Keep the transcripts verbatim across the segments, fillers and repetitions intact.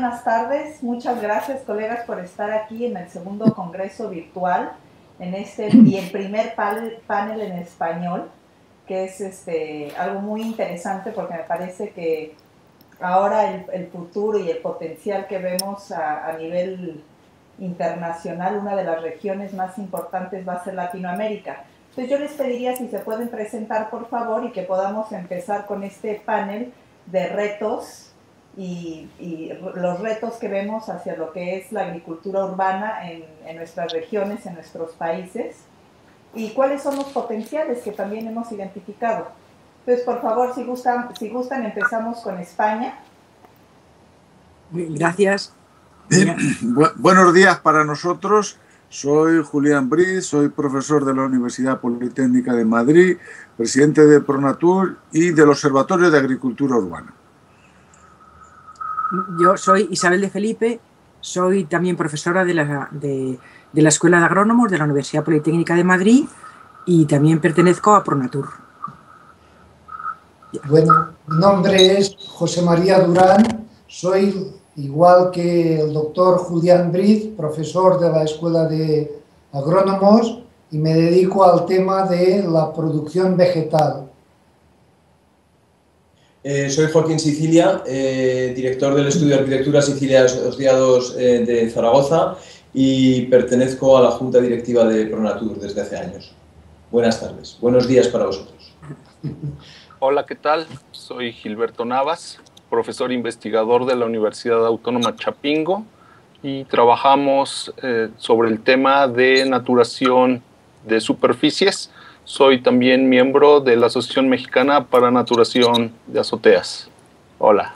buenas tardes. Muchas gracias, colegas, por estar aquí en el segundo congreso virtual, en este y el primer panel en español, que es este, algo muy interesante porque me parece que ahora el, el futuro y el potencial que vemos a, a nivel internacional, una de las regiones más importantes va a ser Latinoamérica. Entonces yo les pediría si se pueden presentar, por favor, y que podamos empezar con este panel de retos y, y los retos que vemos hacia lo que es la agricultura urbana en, en nuestras regiones, en nuestros países, y cuáles son los potenciales que también hemos identificado. Entonces, por favor, si gustan, si gustan empezamos con España. Gracias. Eh, bu buenos días para nosotros. Soy Julián Briz, soy profesor de la Universidad Politécnica de Madrid, presidente de PRONATUR y del Observatorio de Agricultura Urbana. Yo soy Isabel de Felipe, soy también profesora de la, de, de la Escuela de Agrónomos de la Universidad Politécnica de Madrid y también pertenezco a PRONATUR. Bueno, mi nombre es José María Durán, soy... igual que el doctor Julián Briz, profesor de la Escuela de Agrónomos, y me dedico al tema de la producción vegetal. Eh, soy Joaquín Sicilia, eh, director del Estudio de Arquitectura Sicilia y Asociados eh, de Zaragoza, y pertenezco a la Junta Directiva de PRONATUR desde hace años. Buenas tardes, buenos días para vosotros. Hola, ¿qué tal? Soy Gilberto Navas, profesor investigador de la Universidad Autónoma Chapingo, y trabajamos eh, sobre el tema de naturación de superficies. Soy también miembro de la Asociación Mexicana para la Naturación de Azoteas. Hola.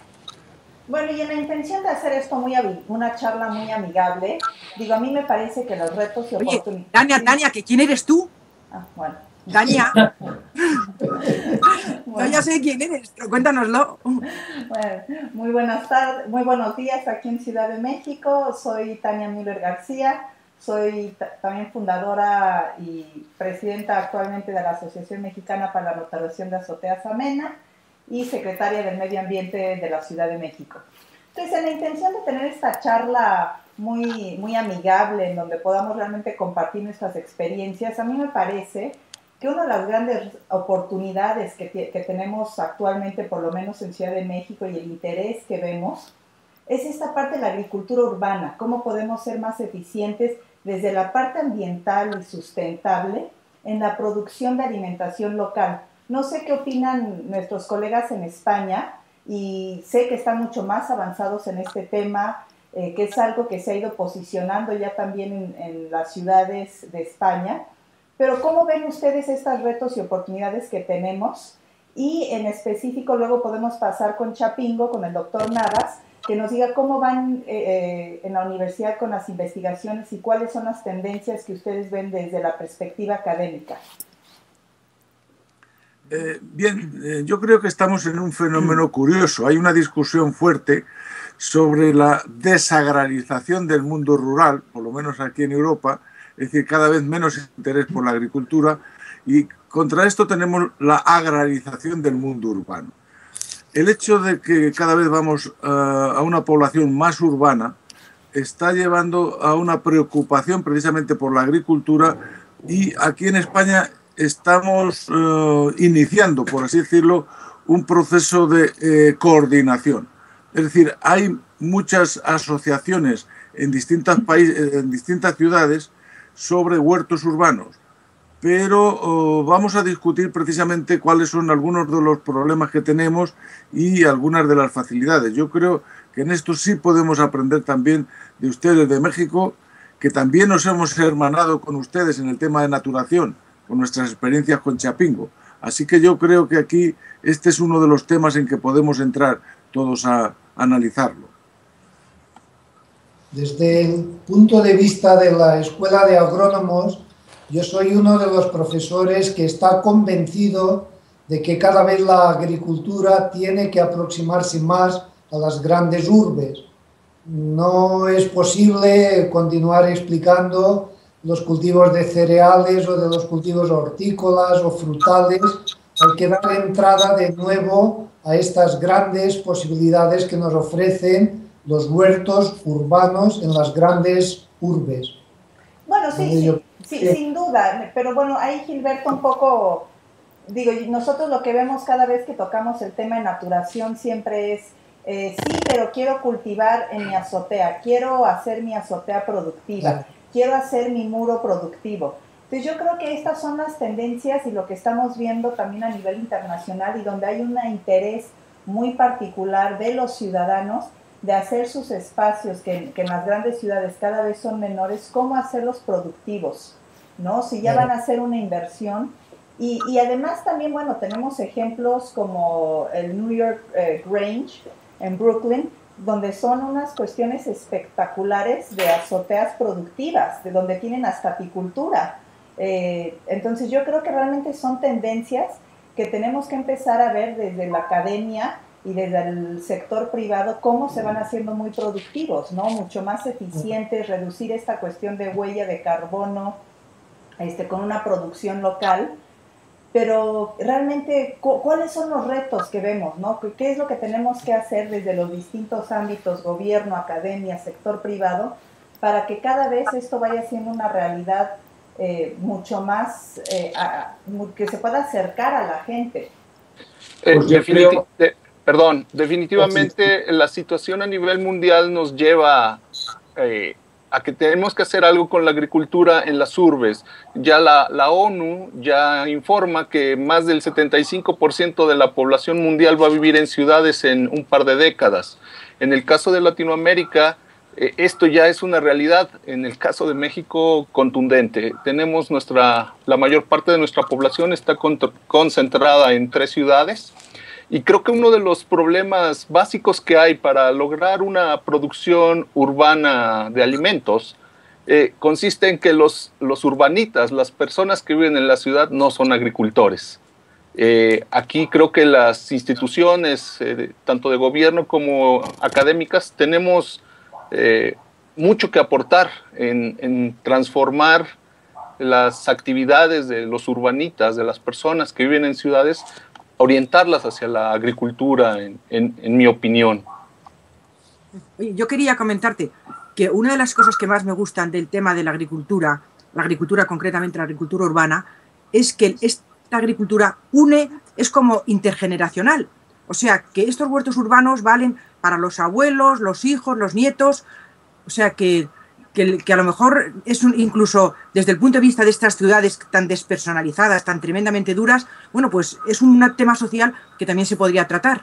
Bueno, y en la intención de hacer esto muy una charla muy amigable, digo, a mí me parece que los retos y oportunidades... Tania, Tania, ¿que quién eres tú? Ah, bueno. Tania, bueno. No, ya sé quién eres, pero cuéntanoslo. Bueno, muy buenas tardes, muy buenos días aquí en Ciudad de México. Soy Tania Müller García, soy también fundadora y presidenta actualmente de la Asociación Mexicana para la Naturación de Azoteas Amena y secretaria del Medio Ambiente de la Ciudad de México. Entonces, en la intención de tener esta charla muy, muy amigable, en donde podamos realmente compartir nuestras experiencias, a mí me parece que una de las grandes oportunidades que, que tenemos actualmente, por lo menos en Ciudad de México, y el interés que vemos, es esta parte de la agricultura urbana, cómo podemos ser más eficientes desde la parte ambiental y sustentable en la producción de alimentación local. No sé qué opinan nuestros colegas en España, y sé que están mucho más avanzados en este tema, eh, que es algo que se ha ido posicionando ya también en, en las ciudades de España. Pero ¿cómo ven ustedes estos retos y oportunidades que tenemos? Y en específico luego podemos pasar con Chapingo, con el doctor Navas, que nos diga cómo van eh, en la universidad con las investigaciones y cuáles son las tendencias que ustedes ven desde la perspectiva académica. Eh, bien, eh, yo creo que estamos en un fenómeno curioso. Hay una discusión fuerte sobre la desagrarización del mundo rural, por lo menos aquí en Europa. Es decir, cada vez menos interés por la agricultura, y contra esto tenemos la agrarización del mundo urbano. El hecho de que cada vez vamos uh, a una población más urbana está llevando a una preocupación precisamente por la agricultura, y aquí en España estamos uh, iniciando, por así decirlo, un proceso de eh, coordinación. Es decir, hay muchas asociaciones en distintas, países, en distintas ciudades sobre huertos urbanos, pero oh, vamos a discutir precisamente cuáles son algunos de los problemas que tenemos y algunas de las facilidades. Yo creo que en esto sí podemos aprender también de ustedes de México, que también nos hemos hermanado con ustedes en el tema de naturación, con nuestras experiencias con Chapingo. Así que yo creo que aquí este es uno de los temas en que podemos entrar todos a analizarlo. Desde el punto de vista de la Escuela de Agrónomos, yo soy uno de los profesores que está convencido de que cada vez la agricultura tiene que aproximarse más a las grandes urbes. No es posible continuar explicando los cultivos de cereales o de los cultivos hortícolas o frutales, hay que dar entrada de nuevo a estas grandes posibilidades que nos ofrecen los huertos urbanos en las grandes urbes. Bueno, sí, sí, yo... sí, sí, sin duda, pero bueno, ahí Gilberto un poco, digo, nosotros lo que vemos cada vez que tocamos el tema de naturación siempre es, eh, sí, pero quiero cultivar en mi azotea, quiero hacer mi azotea productiva, claro, quiero hacer mi muro productivo. Entonces yo creo que estas son las tendencias y lo que estamos viendo también a nivel internacional y donde hay un interés muy particular de los ciudadanos de hacer sus espacios, que, que en las grandes ciudades cada vez son menores, cómo hacerlos productivos, ¿no? Si ya van a hacer una inversión. Y, y además también, bueno, tenemos ejemplos como el New York eh, Grange en Brooklyn, donde son unas cuestiones espectaculares de azoteas productivas, de donde tienen hasta apicultura. Eh, entonces yo creo que realmente son tendencias que tenemos que empezar a ver desde la academia y desde el sector privado, cómo se van haciendo muy productivos, ¿no? Mucho más eficientes, reducir esta cuestión de huella de carbono este, con una producción local. Pero realmente, cu ¿cuáles son los retos que vemos, ¿no? ¿Qué es lo que tenemos que hacer desde los distintos ámbitos, gobierno, academia, sector privado, para que cada vez esto vaya siendo una realidad eh, mucho más, eh, a, que se pueda acercar a la gente? Eh, pues definit de perdón, definitivamente la situación a nivel mundial nos lleva eh, a que tenemos que hacer algo con la agricultura en las urbes. Ya la, la ONU ya informa que más del setenta y cinco por ciento de la población mundial va a vivir en ciudades en un par de décadas. En el caso de Latinoamérica, eh, esto ya es una realidad. En el caso de México, contundente. Tenemos nuestra, la mayor parte de nuestra población está con, concentrada en tres ciudades. Y creo que uno de los problemas básicos que hay para lograr una producción urbana de alimentos eh, consiste en que los, los urbanitas, las personas que viven en la ciudad, no son agricultores. Eh, aquí creo que las instituciones, eh, tanto de gobierno como académicas, tenemos eh, mucho que aportar en, en transformar las actividades de los urbanitas, de las personas que viven en ciudades, orientarlas hacia la agricultura, en, en, en mi opinión. Yo quería comentarte que una de las cosas que más me gustan del tema de la agricultura, la agricultura concretamente, la agricultura urbana, es que esta agricultura une, es como intergeneracional. O sea, que estos huertos urbanos valen para los abuelos, los hijos, los nietos. O sea, que, que, que a lo mejor es un, incluso desde el punto de vista de estas ciudades tan despersonalizadas, tan tremendamente duras, bueno, pues es un tema social que también se podría tratar.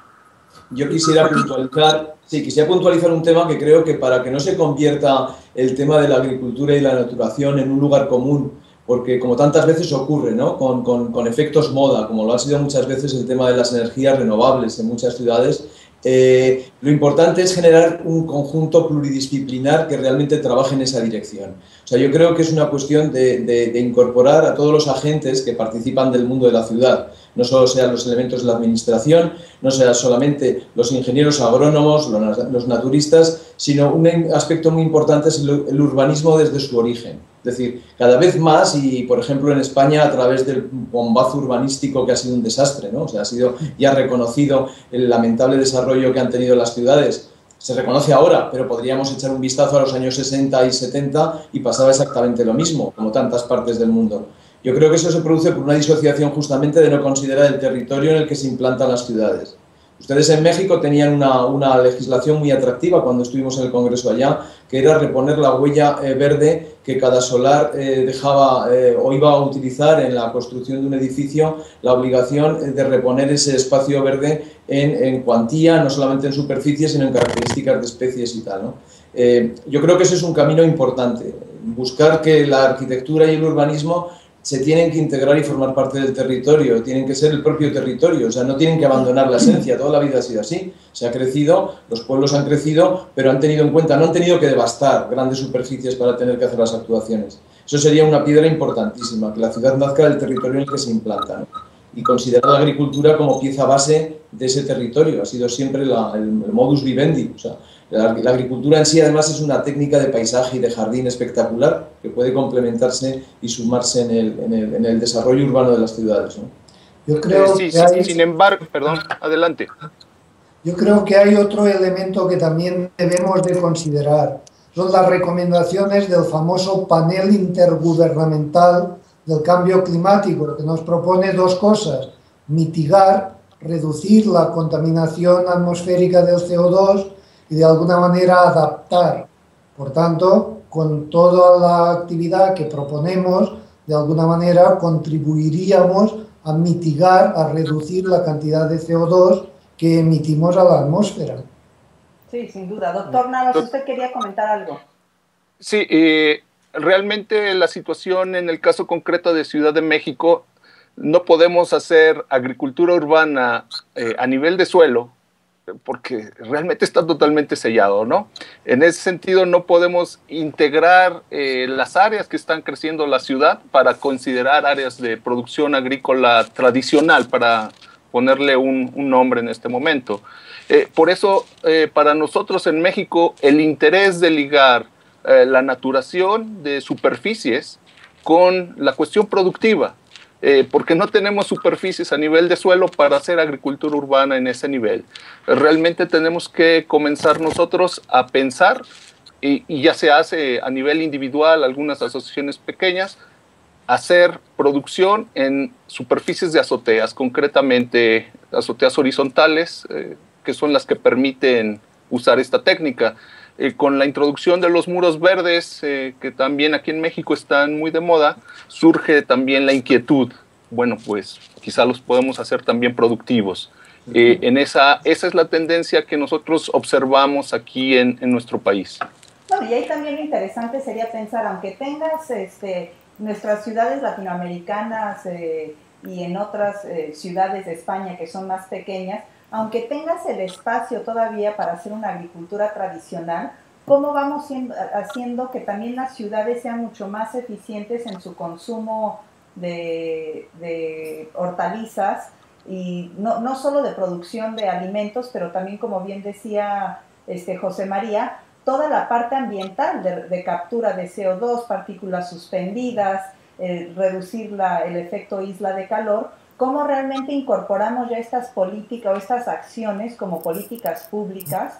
Yo quisiera puntualizar, sí, quisiera puntualizar un tema que creo que para que no se convierta el tema de la agricultura y la naturación en un lugar común, porque como tantas veces ocurre, ¿no? Con, con, con efectos moda, como lo ha sido muchas veces el tema de las energías renovables en muchas ciudades, eh, lo importante es generar un conjunto pluridisciplinar que realmente trabaje en esa dirección. O sea, yo creo que es una cuestión de, de, de incorporar a todos los agentes que participan del mundo de la ciudad. No solo sean los elementos de la administración, no sean solamente los ingenieros agrónomos, los naturistas, sino un aspecto muy importante es el urbanismo desde su origen. Es decir, cada vez más, y por ejemplo en España a través del bombazo urbanístico que ha sido un desastre, ¿no? O sea, ha sido ya reconocido el lamentable desarrollo que han tenido las ciudades. Se reconoce ahora, pero podríamos echar un vistazo a los años sesenta y setenta y pasaba exactamente lo mismo, como tantas partes del mundo. Yo creo que eso se produce por una disociación justamente de no considerar el territorio en el que se implantan las ciudades. Ustedes en México tenían una, una legislación muy atractiva cuando estuvimos en el Congreso allá, que era reponer la huella eh, verde que cada solar eh, dejaba eh, o iba a utilizar en la construcción de un edificio, la obligación de reponer ese espacio verde en, en cuantía, no solamente en superficie, sino en características de especies y tal, ¿no? Eh, yo creo que ese es un camino importante, buscar que la arquitectura y el urbanismo se tienen que integrar y formar parte del territorio, tienen que ser el propio territorio, o sea, no tienen que abandonar la esencia, toda la vida ha sido así, se ha crecido, los pueblos han crecido, pero han tenido en cuenta, no han tenido que devastar grandes superficies para tener que hacer las actuaciones. Eso sería una piedra importantísima, que la ciudad nazca del territorio en el que se implanta, ¿no? Y considerar la agricultura como pieza base de ese territorio, ha sido siempre la, el, el modus vivendi, o sea, la, la agricultura en sí además es una técnica de paisaje y de jardín espectacular que puede complementarse y sumarse en el, en el, en el desarrollo urbano de las ciudades, ¿no? Yo creo eh, sí, que sí, hay... sin embargo, perdón, adelante. Yo creo que hay otro elemento que también debemos de considerar. Son las recomendaciones del famoso panel intergubernamental del cambio climático, que nos propone dos cosas: mitigar, reducir la contaminación atmosférica del C O dos y de alguna manera adaptar. Por tanto, con toda la actividad que proponemos, de alguna manera contribuiríamos a mitigar, a reducir la cantidad de C O dos que emitimos a la atmósfera. Sí, sin duda. Doctor Navas, usted quería comentar algo. Sí, eh, realmente la situación en el caso concreto de Ciudad de México, no podemos hacer agricultura urbana eh, a nivel de suelo, porque realmente está totalmente sellado, ¿no? En ese sentido, no podemos integrar eh, las áreas que están creciendo la ciudad para considerar áreas de producción agrícola tradicional, para ponerle un, un nombre en este momento. Eh, por eso, eh, para nosotros en México, el interés de ligar eh, la naturación de superficies con la cuestión productiva, Eh, porque no tenemos superficies a nivel de suelo para hacer agricultura urbana en ese nivel. Realmente tenemos que comenzar nosotros a pensar, y, y ya se hace a nivel individual, algunas asociaciones pequeñas, hacer producción en superficies de azoteas, concretamente azoteas horizontales, eh, que son las que permiten usar esta técnica. Eh, con la introducción de los muros verdes, eh, que también aquí en México están muy de moda, surge también la inquietud. Bueno, pues quizá los podemos hacer también productivos. Eh, en esa, esa es la tendencia que nosotros observamos aquí en, en nuestro país. Bueno, y ahí también lo interesante sería pensar, aunque tengas este, nuestras ciudades latinoamericanas eh, y en otras eh, ciudades de España que son más pequeñas, aunque tengas el espacio todavía para hacer una agricultura tradicional, ¿cómo vamos siendo, haciendo que también las ciudades sean mucho más eficientes en su consumo de, de hortalizas y no, no solo de producción de alimentos, pero también, como bien decía este José María, toda la parte ambiental de, de captura de C O dos, partículas suspendidas, eh, reducir la, el efecto isla de calor? ¿Cómo realmente incorporamos ya estas políticas o estas acciones como políticas públicas?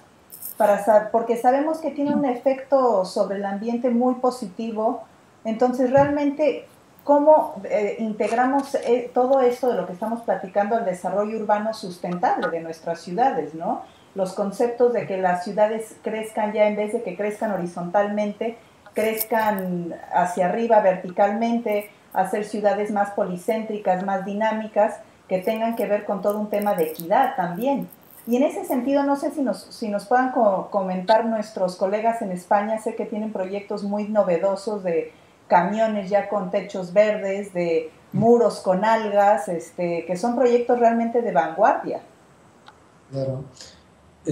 Para, porque sabemos que tiene un efecto sobre el ambiente muy positivo. Entonces, realmente, ¿cómo eh, integramos eh, todo esto de lo que estamos platicando al desarrollo urbano sustentable de nuestras ciudades, ¿no? Los conceptos de que las ciudades crezcan ya, en vez de que crezcan horizontalmente, crezcan hacia arriba verticalmente, hacer ciudades más policéntricas, más dinámicas, que tengan que ver con todo un tema de equidad también. Y en ese sentido, no sé si nos, si nos puedan co- comentar nuestros colegas en España. Sé que tienen proyectos muy novedosos de camiones ya con techos verdes, de muros con algas, este, que son proyectos realmente de vanguardia. Claro.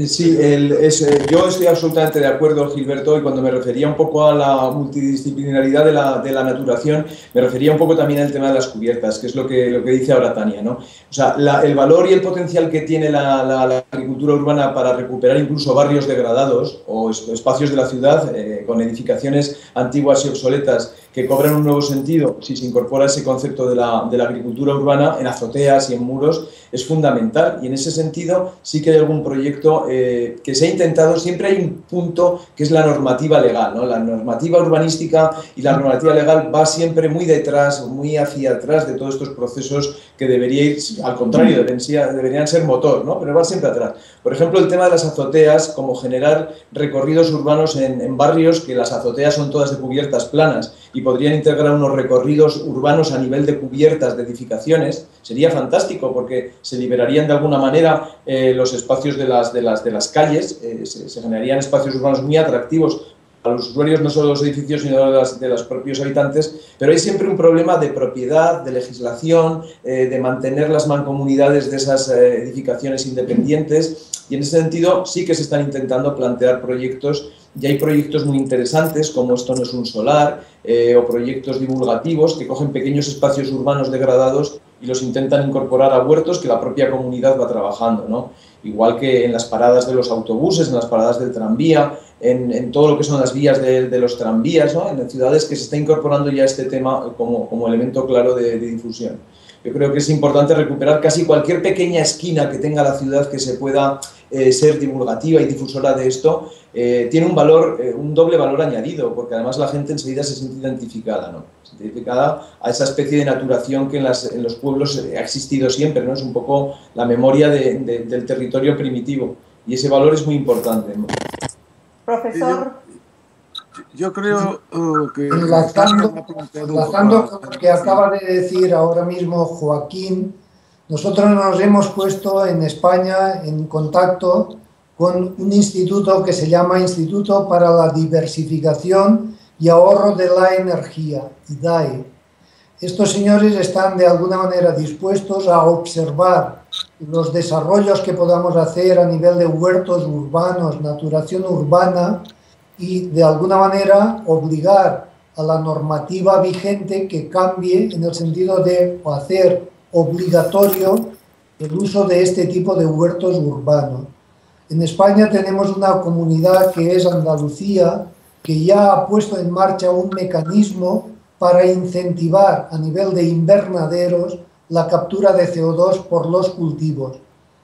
Sí, el, es, yo estoy absolutamente de acuerdo, Gilberto, y cuando me refería un poco a la multidisciplinaridad de la, de la naturación, me refería un poco también al tema de las cubiertas, que es lo que, lo que dice ahora Tania, ¿no? O sea, la, el valor y el potencial que tiene la, la, la agricultura urbana para recuperar incluso barrios degradados o espacios de la ciudad eh, con edificaciones antiguas y obsoletas que cobran un nuevo sentido si se incorpora ese concepto de la, de la agricultura urbana en azoteas y en muros, es fundamental. Y en ese sentido sí que hay algún proyecto eh, que se ha intentado. Siempre hay un punto que es la normativa legal, ¿no? La normativa urbanística y la normativa legal va siempre muy detrás, muy hacia atrás de todos estos procesos que debería ir, al contrario, deberían, deberían ser motor, ¿no? Pero va siempre atrás. Por ejemplo, el tema de las azoteas, como generar recorridos urbanos en, en barrios que las azoteas son todas de cubiertas planas y podrían integrar unos recorridos urbanos a nivel de cubiertas de edificaciones, sería fantástico porque se liberarían de alguna manera eh, los espacios de las, de las, de las calles, eh, se, se generarían espacios urbanos muy atractivos a los usuarios, no solo de los edificios, sino de, las, de los propios habitantes, pero hay siempre un problema de propiedad, de legislación, eh, de mantener las mancomunidades de esas eh, edificaciones independientes, y en ese sentido sí que se están intentando plantear proyectos, y hay proyectos muy interesantes como Esto no es un solar, eh, o proyectos divulgativos que cogen pequeños espacios urbanos degradados y los intentan incorporar a huertos que la propia comunidad va trabajando, ¿no? Igual que en las paradas de los autobuses, en las paradas del tranvía, en, en todo lo que son las vías de, de los tranvías, ¿no? En las ciudades que se está incorporando ya este tema como, como elemento claro de, de difusión. Yo creo que es importante recuperar casi cualquier pequeña esquina que tenga la ciudad que se pueda eh, ser divulgativa y difusora de esto, eh, tiene un valor, eh, un doble valor añadido, porque además la gente enseguida se siente identificada, ¿no? Se siente identificada a esa especie de naturación que en, las, en los pueblos ha existido siempre, ¿no? Es un poco la memoria de, de, del territorio primitivo, y ese valor es muy importante, ¿no? Profesor. Yo creo uh, que... Enlazando, enlazando con lo que acaba de decir ahora mismo Joaquín, nosotros nos hemos puesto en España en contacto con un instituto que se llama Instituto para la Diversificación y Ahorro de la Energía, I D A E. Estos señores están de alguna manera dispuestos a observar los desarrollos que podamos hacer a nivel de huertos urbanos, naturación urbana, y de alguna manera obligar a la normativa vigente que cambie en el sentido de hacer obligatorio el uso de este tipo de huertos urbanos. En España tenemos una comunidad que es Andalucía, que ya ha puesto en marcha un mecanismo para incentivar a nivel de invernaderos la captura de C O dos por los cultivos.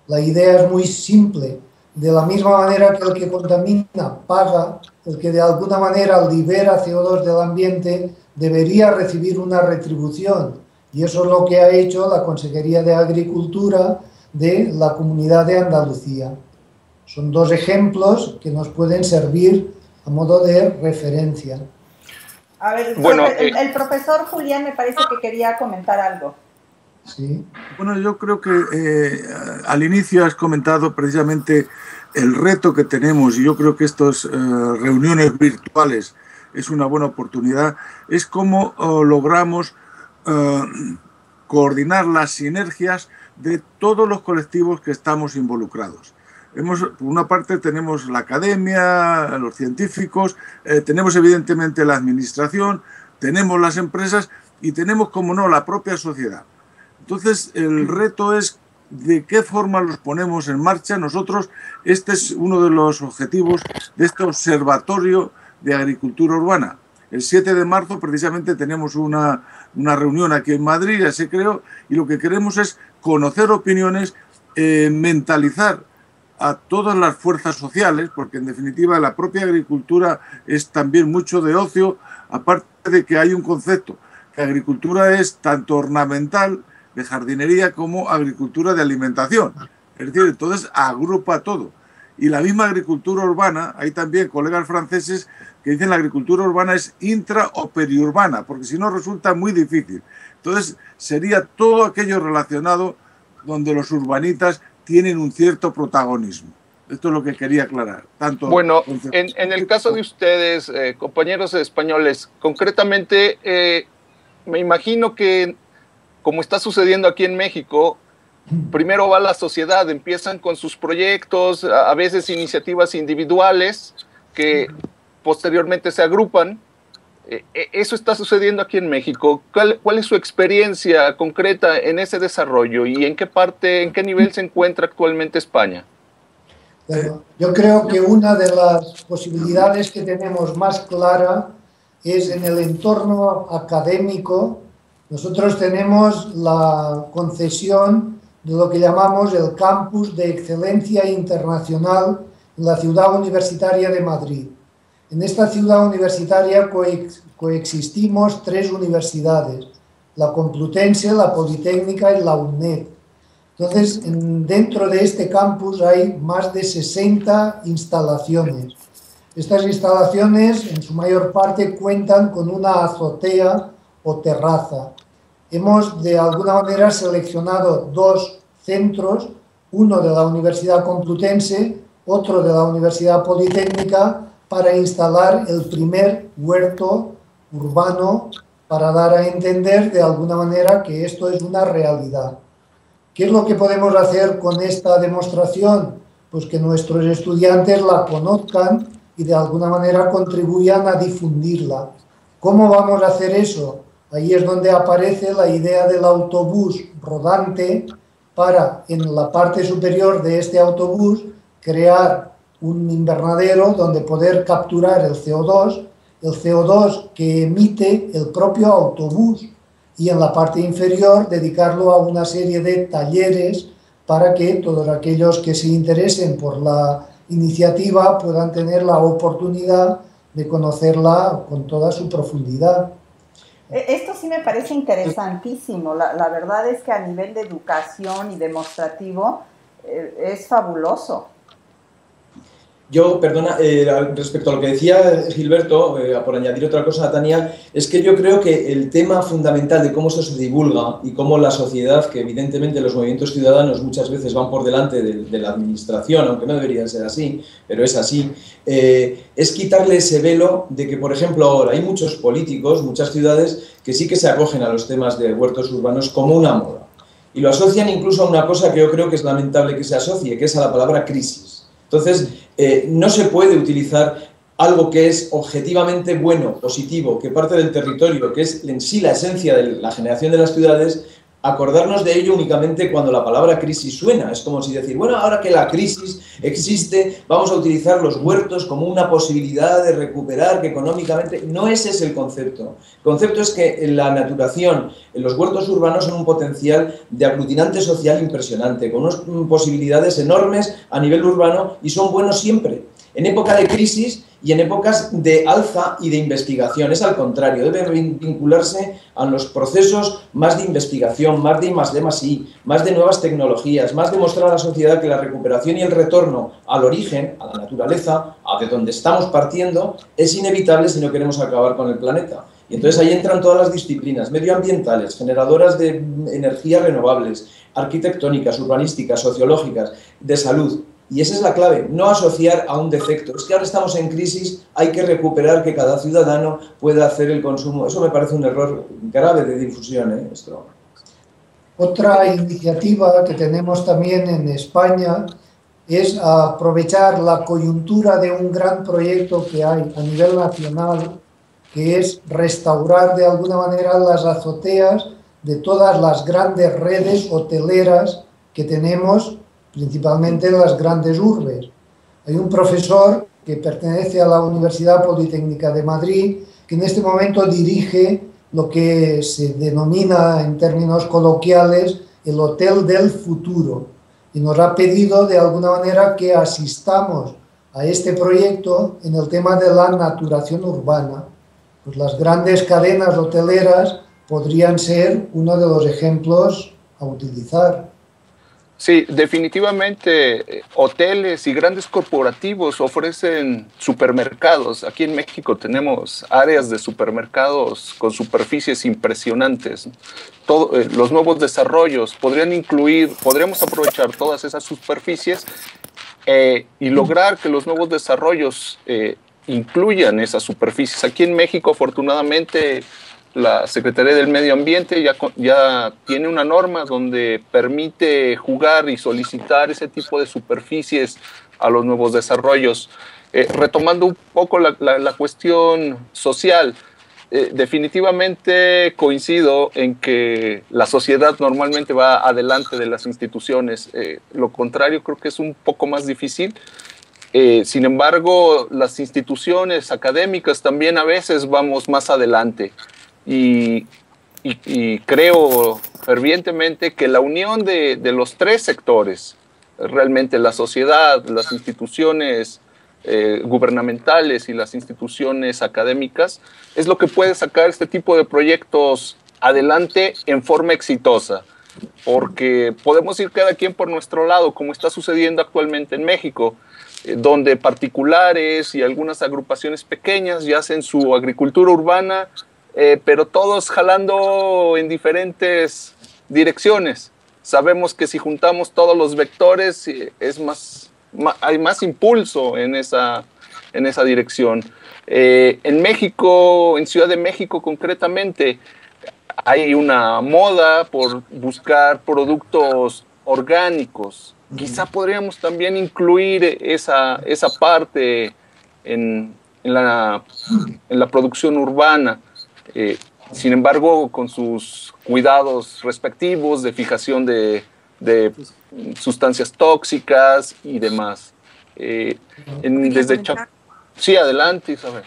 La idea es muy simple. De la misma manera que el que contamina paga, el que de alguna manera libera C O dos del ambiente debería recibir una retribución. Y eso es lo que ha hecho la Consejería de Agricultura de la Comunidad de Andalucía. Son dos ejemplos que nos pueden servir a modo de referencia. A ver, bueno, el, el profesor Julián me parece que quería comentar algo. Sí. Bueno, yo creo que eh, al inicio has comentado precisamente el reto que tenemos, y yo creo que estas eh, reuniones virtuales es una buena oportunidad, es cómo oh, logramos eh, coordinar las sinergias de todos los colectivos que estamos involucrados. Hemos, por una parte tenemos la academia, los científicos, eh, tenemos evidentemente la administración, tenemos las empresas y tenemos, como no, la propia sociedad. Entonces, el reto es de qué forma los ponemos en marcha. Nosotros, este es uno de los objetivos de este Observatorio de Agricultura Urbana. El siete de marzo, precisamente, tenemos una, una reunión aquí en Madrid, ya se creó, y lo que queremos es conocer opiniones, eh, mentalizar a todas las fuerzas sociales, porque, en definitiva, la propia agricultura es también mucho de ocio, aparte de que hay un concepto. La agricultura es tanto ornamental, de jardinería, como agricultura de alimentación. Es decir, entonces agrupa todo. Y la misma agricultura urbana, hay también colegas franceses que dicen la agricultura urbana es intra o periurbana, porque si no resulta muy difícil. Entonces sería todo aquello relacionado donde los urbanitas tienen un cierto protagonismo. Esto es lo que quería aclarar. Tanto bueno, en, en el caso de ustedes, eh, compañeros españoles, concretamente eh, me imagino que como está sucediendo aquí en México, primero va la sociedad, empiezan con sus proyectos, a veces iniciativas individuales que posteriormente se agrupan. Eso está sucediendo aquí en México. ¿Cuál, cuál es su experiencia concreta en ese desarrollo y en qué parte, en qué nivel se encuentra actualmente España? Bueno, yo creo que una de las posibilidades que tenemos más clara es en el entorno académico. Nosotros tenemos la concesión de lo que llamamos el Campus de Excelencia Internacional en la Ciudad Universitaria de Madrid. En esta ciudad universitaria coex- coexistimos tres universidades, la Complutense, la Politécnica y la UNED. Entonces, en, dentro de este campus hay más de sesenta instalaciones. Estas instalaciones, en su mayor parte, cuentan con una azotea o terraza. Hemos de alguna manera seleccionado dos centros, uno de la Universidad Complutense, otro de la Universidad Politécnica, para instalar el primer huerto urbano, para dar a entender de alguna manera que esto es una realidad. ¿Qué es lo que podemos hacer con esta demostración? Pues que nuestros estudiantes la conozcan y de alguna manera contribuyan a difundirla. ¿Cómo vamos a hacer eso? Ahí es donde aparece la idea del autobús rodante para, en la parte superior de este autobús, crear un invernadero donde poder capturar el C O dos, el C O dos que emite el propio autobús, y en la parte inferior dedicarlo a una serie de talleres para que todos aquellos que se interesen por la iniciativa puedan tener la oportunidad de conocerla con toda su profundidad. Esto sí me parece interesantísimo. La, la verdad es que a nivel de educación y demostrativo eh, es fabuloso. Yo, perdona, eh, respecto a lo que decía Gilberto, eh, por añadir otra cosa, Tania, es que yo creo que el tema fundamental de cómo esto se divulga y cómo la sociedad, que evidentemente los movimientos ciudadanos muchas veces van por delante de, de la administración, aunque no debería ser así, pero es así, eh, es quitarle ese velo de que, por ejemplo, ahora hay muchos políticos, muchas ciudades, que sí que se acogen a los temas de huertos urbanos como una moda. Y lo asocian incluso a una cosa que yo creo que es lamentable que se asocie, que es a la palabra crisis. Entonces, Eh, no se puede utilizar algo que es objetivamente bueno, positivo, que parte del territorio, que es en sí la esencia de la generación de las ciudades, acordarnos de ello únicamente cuando la palabra crisis suena. Es como si decir, bueno, ahora que la crisis existe, vamos a utilizar los huertos como una posibilidad de recuperar que económicamente... No ese es el concepto. El concepto es que la naturación, los huertos urbanos son un potencial de aglutinante social impresionante, con unas posibilidades enormes a nivel urbano y son buenos siempre. En época de crisis y en épocas de alza y de investigación. Es al contrario, debe vincularse a los procesos más de investigación, más de I más D más I, más de nuevas tecnologías, más de mostrar a la sociedad que la recuperación y el retorno al origen, a la naturaleza, a de donde estamos partiendo, es inevitable si no queremos acabar con el planeta. Y entonces ahí entran todas las disciplinas medioambientales, generadoras de energías renovables, arquitectónicas, urbanísticas, sociológicas, de salud. Y esa es la clave, no asociar a un defecto. Es que ahora estamos en crisis, hay que recuperar que cada ciudadano pueda hacer el consumo. Eso me parece un error grave de difusión, ¿eh? Esto. Otra iniciativa que tenemos también en España es aprovechar la coyuntura de un gran proyecto que hay a nivel nacional, que es restaurar de alguna manera las azoteas de todas las grandes redes hoteleras que tenemos, principalmente en las grandes urbes. Hay un profesor que pertenece a la Universidad Politécnica de Madrid, que en este momento dirige lo que se denomina en términos coloquiales el Hotel del Futuro, y nos ha pedido de alguna manera que asistamos a este proyecto en el tema de la naturación urbana. Pues las grandes cadenas hoteleras podrían ser uno de los ejemplos a utilizar. Sí, definitivamente hoteles y grandes corporativos ofrecen supermercados. Aquí en México tenemos áreas de supermercados con superficies impresionantes. Todo, eh, los nuevos desarrollos podrían incluir, podríamos aprovechar todas esas superficies eh, y lograr que los nuevos desarrollos eh, incluyan esas superficies. Aquí en México, afortunadamente, la Secretaría del Medio Ambiente ya, ya tiene una norma donde permite jugar y solicitar ese tipo de superficies a los nuevos desarrollos. Eh, retomando un poco la, la, la cuestión social, eh, definitivamente coincido en que la sociedad normalmente va adelante de las instituciones. Eh, lo contrario creo que es un poco más difícil. Eh, sin embargo, las instituciones académicas también a veces vamos más adelante. Y, y, y creo fervientemente que la unión de, de los tres sectores, realmente la sociedad, las instituciones eh, gubernamentales y las instituciones académicas, es lo que puede sacar este tipo de proyectos adelante en forma exitosa. Porque podemos ir cada quien por nuestro lado, como está sucediendo actualmente en México, eh, donde particulares y algunas agrupaciones pequeñas ya hacen su agricultura urbana, Eh, pero todos jalando en diferentes direcciones. Sabemos que si juntamos todos los vectores es más, más, hay más impulso en esa, en esa dirección. Eh, en México, en Ciudad de México concretamente, hay una moda por buscar productos orgánicos. Quizá podríamos también incluir esa, esa parte en, en, la, en la producción urbana. Eh, sin embargo, con sus cuidados respectivos de fijación de, de sustancias tóxicas y demás. Eh, en, desde Chap sí, adelante, Isabel.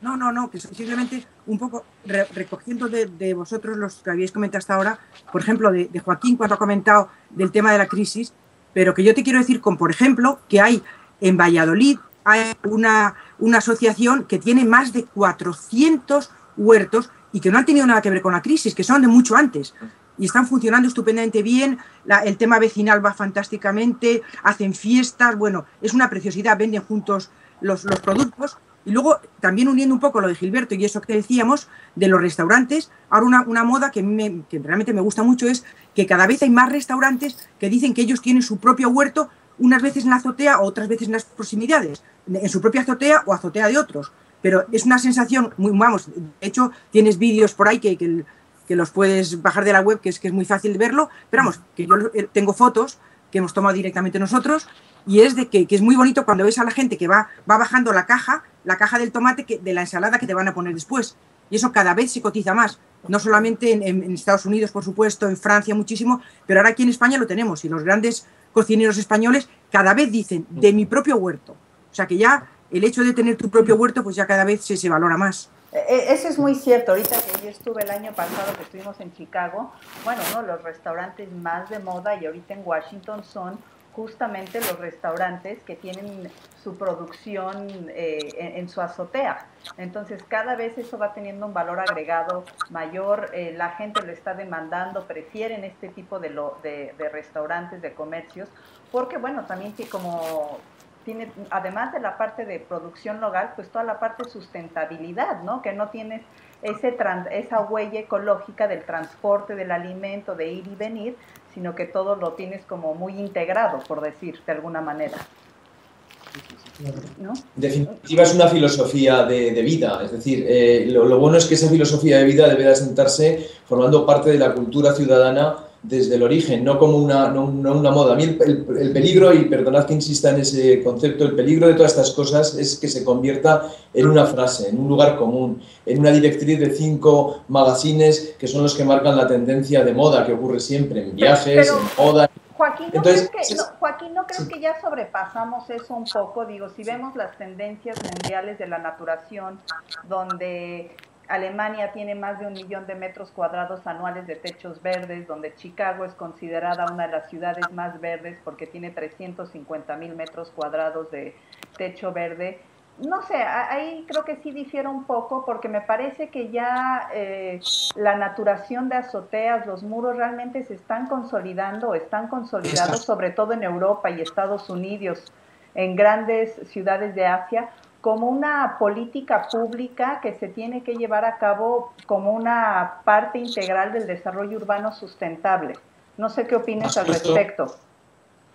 No, no, no, que simplemente un poco re, recogiendo de, de vosotros los que habéis comentado hasta ahora, por ejemplo, de, de Joaquín cuando ha comentado del tema de la crisis, pero que yo te quiero decir con, por ejemplo, que hay en Valladolid hay una, una asociación que tiene más de cuatrocientos huertos y que no han tenido nada que ver con la crisis, que son de mucho antes. Y están funcionando estupendamente bien, la, el tema vecinal va fantásticamente, hacen fiestas, bueno, es una preciosidad, venden juntos los, los productos. Y luego, también uniendo un poco lo de Gilberto y eso que decíamos de los restaurantes, ahora una, una moda que, me, que realmente me gusta mucho es que cada vez hay más restaurantes que dicen que ellos tienen su propio huerto, unas veces en la azotea, otras veces en las proximidades, en su propia azotea o azotea de otros. Pero es una sensación, muy, vamos, de hecho tienes vídeos por ahí que... que el, que los puedes bajar de la web, que es que es muy fácil verlo, pero vamos, que yo tengo fotos que hemos tomado directamente nosotros, y es de que, que es muy bonito cuando ves a la gente que va, va bajando la caja, la caja del tomate que, de la ensalada que te van a poner después, y eso cada vez se cotiza más, no solamente en, en Estados Unidos, por supuesto, en Francia muchísimo, pero ahora aquí en España lo tenemos, y los grandes cocineros españoles cada vez dicen, de mi propio huerto, o sea que ya el hecho de tener tu propio huerto, pues ya cada vez se, se valora más. Eso es muy cierto. Ahorita que yo estuve el año pasado, que estuvimos en Chicago, bueno, uno de los restaurantes más de moda y ahorita en Washington son justamente los restaurantes que tienen su producción eh, en, en su azotea. Entonces, cada vez eso va teniendo un valor agregado mayor, eh, la gente lo está demandando, prefieren este tipo de, lo, de, de restaurantes, de comercios, porque, bueno, también que como... Tiene, además de la parte de producción local, pues toda la parte de sustentabilidad, ¿no? Que no tienes ese trans, esa huella ecológica del transporte, del alimento, de ir y venir, sino que todo lo tienes como muy integrado, por decir de alguna manera, ¿no? En definitiva es una filosofía de, de vida, es decir, eh, lo, lo bueno es que esa filosofía de vida debe de asentarse formando parte de la cultura ciudadana desde el origen, no como una, no, no una moda. A mí el, el, el peligro, y perdonad que insista en ese concepto, el peligro de todas estas cosas es que se convierta en una frase, en un lugar común, en una directriz de cinco magazines que son los que marcan la tendencia de moda que ocurre siempre, en viajes, pero, pero, en moda. Joaquín, ¿no Entonces, crees que, no, Joaquín, ¿no crees que ya sobrepasamos eso un poco? Digo, si vemos las tendencias mundiales de la naturación, donde... Alemania tiene más de un millón de metros cuadrados anuales de techos verdes, donde Chicago es considerada una de las ciudades más verdes porque tiene trescientos cincuenta mil metros cuadrados de techo verde. No sé, ahí creo que sí difiero un poco porque me parece que ya eh, la naturación de azoteas, los muros realmente se están consolidando, están consolidados sobre todo en Europa y Estados Unidos, en grandes ciudades de Asia, como una política pública que se tiene que llevar a cabo como una parte integral del desarrollo urbano sustentable. No sé qué opinas al respecto.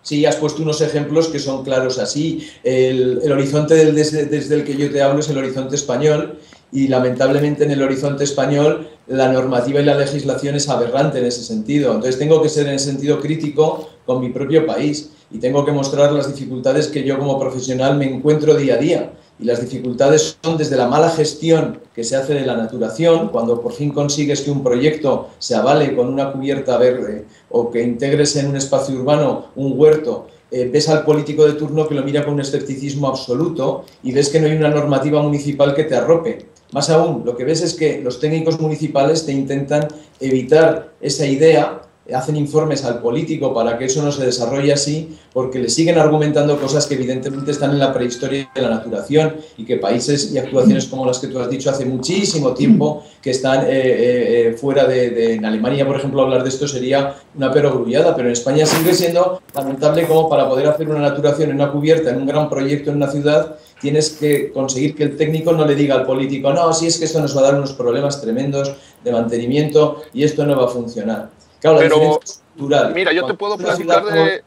Sí, has puesto unos ejemplos que son claros así. El, el horizonte del, desde, desde el que yo te hablo es el horizonte español, y lamentablemente en el horizonte español la normativa y la legislación es aberrante en ese sentido. Entonces tengo que ser en ese sentido crítico con mi propio país y tengo que mostrar las dificultades que yo como profesional me encuentro día a día. Y las dificultades son desde la mala gestión que se hace de la naturación, cuando por fin consigues que un proyecto se avale con una cubierta verde o que integres en un espacio urbano un huerto, eh, ves al político de turno que lo mira con un escepticismo absoluto y ves que no hay una normativa municipal que te arrope. Más aún, lo que ves es que los técnicos municipales te intentan evitar esa idea, hacen informes al político para que eso no se desarrolle así, porque le siguen argumentando cosas que evidentemente están en la prehistoria de la naturación y que países y actuaciones como las que tú has dicho hace muchísimo tiempo que están eh, eh, fuera de, de... En Alemania, por ejemplo, hablar de esto sería una perogrullada, pero en España sigue siendo lamentable como para poder hacer una naturación en una cubierta, en un gran proyecto en una ciudad, tienes que conseguir que el técnico no le diga al político no, si es que esto nos va a dar unos problemas tremendos de mantenimiento y esto no va a funcionar. Claro, pero, mira, yo te puedo platicar de,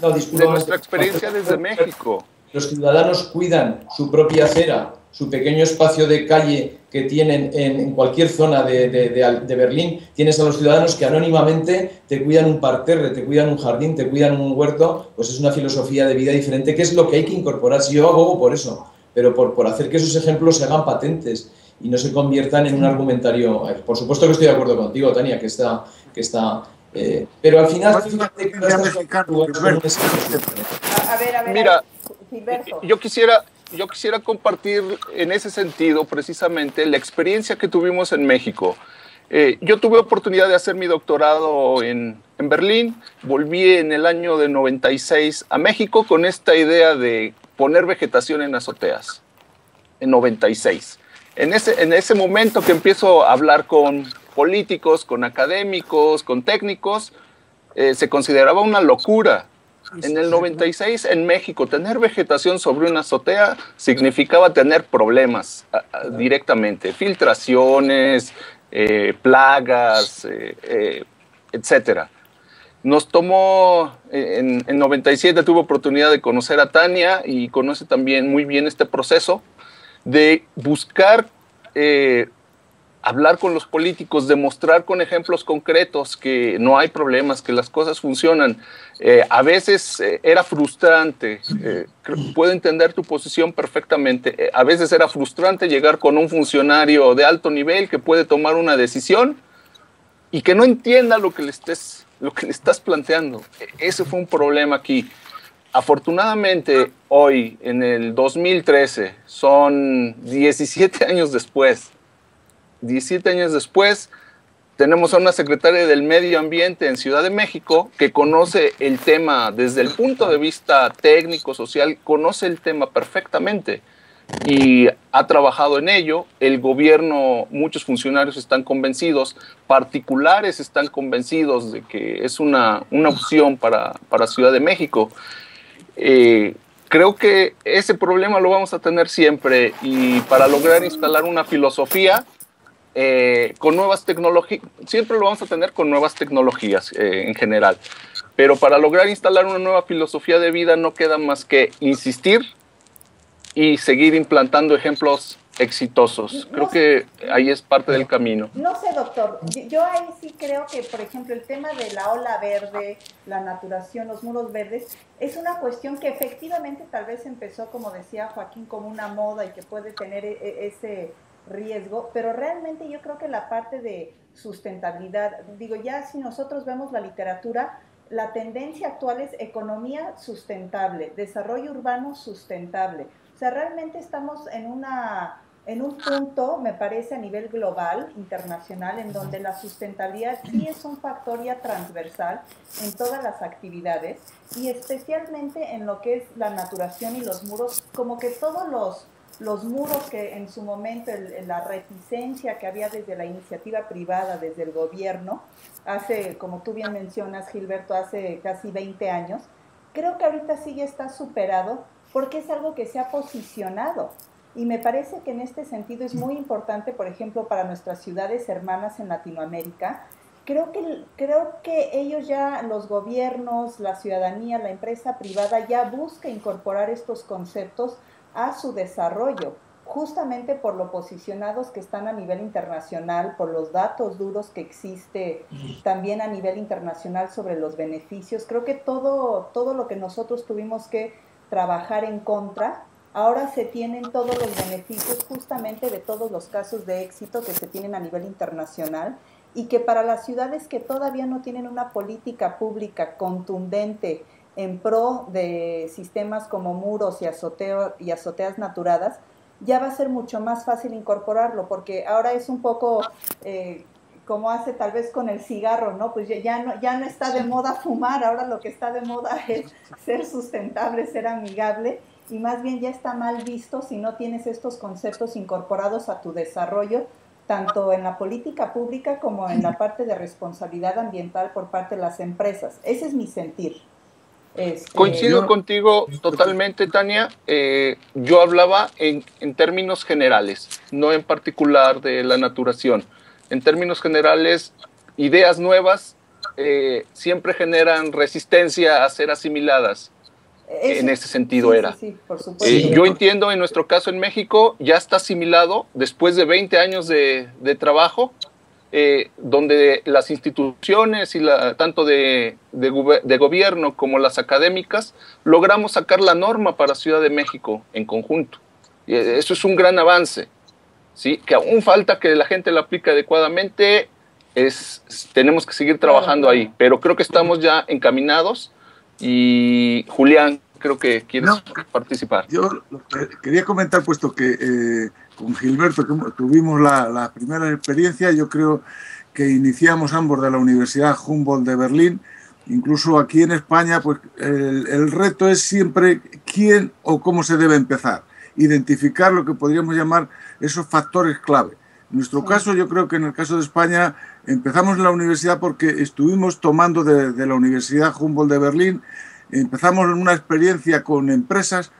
no, disculpa, de nuestra experiencia desde México. Los ciudadanos cuidan su propia acera, su pequeño espacio de calle que tienen en, en cualquier zona de, de, de, de Berlín. Tienes a los ciudadanos que anónimamente te cuidan un parterre, te cuidan un jardín, te cuidan un huerto. Pues es una filosofía de vida diferente, que es lo que hay que incorporar. Si yo abogo por eso, pero por, por hacer que esos ejemplos se hagan patentes y no se conviertan en un argumentario. Por supuesto que estoy de acuerdo contigo, Tania, que está... Que está eh, pero al final... Fíjate que a ver, a ver, Mira, Gilberto. Yo quisiera, yo quisiera compartir en ese sentido precisamente la experiencia que tuvimos en México. Eh, yo tuve oportunidad de hacer mi doctorado en, en Berlín, volví en el año de noventa y seis a México con esta idea de poner vegetación en azoteas, en noventa y seis. En ese, en ese momento que empiezo a hablar con políticos, con académicos, con técnicos, eh, se consideraba una locura. En el noventa y seis, en México, tener vegetación sobre una azotea significaba tener problemas a, a, directamente, filtraciones, eh, plagas, eh, eh, etcétera. Nos tomó, en el noventa y siete tuve oportunidad de conocer a Tania y conoce también muy bien este proceso de buscar eh, hablar con los políticos, demostrar con ejemplos concretos que no hay problemas, que las cosas funcionan. Eh, a veces eh, era frustrante, eh, puedo entender tu posición perfectamente, eh, a veces era frustrante llegar con un funcionario de alto nivel que puede tomar una decisión y que no entienda lo que le, estés, lo que le estás planteando. Ese fue un problema aquí. Afortunadamente, hoy, en el dos mil trece, son diecisiete años después, diecisiete años después, tenemos a una secretaria del Medio Ambiente en Ciudad de México que conoce el tema desde el punto de vista técnico, social, conoce el tema perfectamente y ha trabajado en ello. El gobierno, muchos funcionarios están convencidos, particulares están convencidos de que es una, una opción para, para Ciudad de México. Eh, creo que ese problema lo vamos a tener siempre y para lograr instalar una filosofía Eh, con nuevas tecnologías, siempre lo vamos a tener con nuevas tecnologías eh, en general, pero para lograr instalar una nueva filosofía de vida no queda más que insistir y seguir implantando ejemplos exitosos. Creo que ahí es parte del camino. No sé, doctor, yo ahí sí creo que, por ejemplo, el tema de la ola verde, la naturación, los muros verdes, es una cuestión que efectivamente tal vez empezó, como decía Joaquín, como una moda y que puede tener e- ese... riesgo, pero realmente yo creo que la parte de sustentabilidad, digo, ya si nosotros vemos la literatura, la tendencia actual es economía sustentable, desarrollo urbano sustentable. O sea, realmente estamos en una, en un punto, me parece, a nivel global, internacional, en donde la sustentabilidad sí es un factor ya transversal en todas las actividades y especialmente en lo que es la naturación y los muros, como que todos los los muros que en su momento, el, la reticencia que había desde la iniciativa privada, desde el gobierno, hace, como tú bien mencionas, Gilberto, hace casi veinte años, creo que ahorita sí ya está superado porque es algo que se ha posicionado. Y me parece que en este sentido es muy importante, por ejemplo, para nuestras ciudades hermanas en Latinoamérica. Creo que, creo que ellos ya, los gobiernos, la ciudadanía, la empresa privada, ya busca incorporar estos conceptos a su desarrollo, justamente por lo posicionados que están a nivel internacional, por los datos duros que existe también a nivel internacional sobre los beneficios. Creo que todo, todo lo que nosotros tuvimos que trabajar en contra, ahora se tienen todos los beneficios justamente de todos los casos de éxito que se tienen a nivel internacional y que para las ciudades que todavía no tienen una política pública contundente en pro de sistemas como muros y, azoteo, y azoteas naturadas, ya va a ser mucho más fácil incorporarlo, porque ahora es un poco eh, como hace tal vez con el cigarro, ¿no? Pues ya no, ya no está de moda fumar, ahora lo que está de moda es ser sustentable, ser amigable, y más bien ya está mal visto si no tienes estos conceptos incorporados a tu desarrollo, tanto en la política pública como en la parte de responsabilidad ambiental por parte de las empresas. Ese es mi sentir. Este, Coincido yo... contigo totalmente, Tania. Eh, yo hablaba en, en términos generales, no en particular de la naturación. En términos generales, ideas nuevas eh, siempre generan resistencia a ser asimiladas. Eso, en ese sentido sí, era. Sí, sí, por supuesto. Eh, yo entiendo, en nuestro caso en México, ya está asimilado después de veinte años de, de trabajo. Eh, donde las instituciones, y la, tanto de, de, de gobierno como las académicas, logramos sacar la norma para Ciudad de México en conjunto. Y eso es un gran avance, ¿sí? Que aún falta que la gente la aplique adecuadamente, es, tenemos que seguir trabajando ahí, pero creo que estamos ya encaminados y Julián creo que quieres no, participar. Yo quería comentar, puesto que eh, con Gilberto que tuvimos la, la primera experiencia, yo creo que iniciamos ambos de la Universidad Humboldt de Berlín, incluso aquí en España, pues el, el reto es siempre quién o cómo se debe empezar, identificar lo que podríamos llamar esos factores clave. En nuestro caso, yo creo que en el caso de España empezamos en la universidad porque estuvimos tomando de, de la Universidad Humboldt de Berlín, empezamos una experiencia con empresas,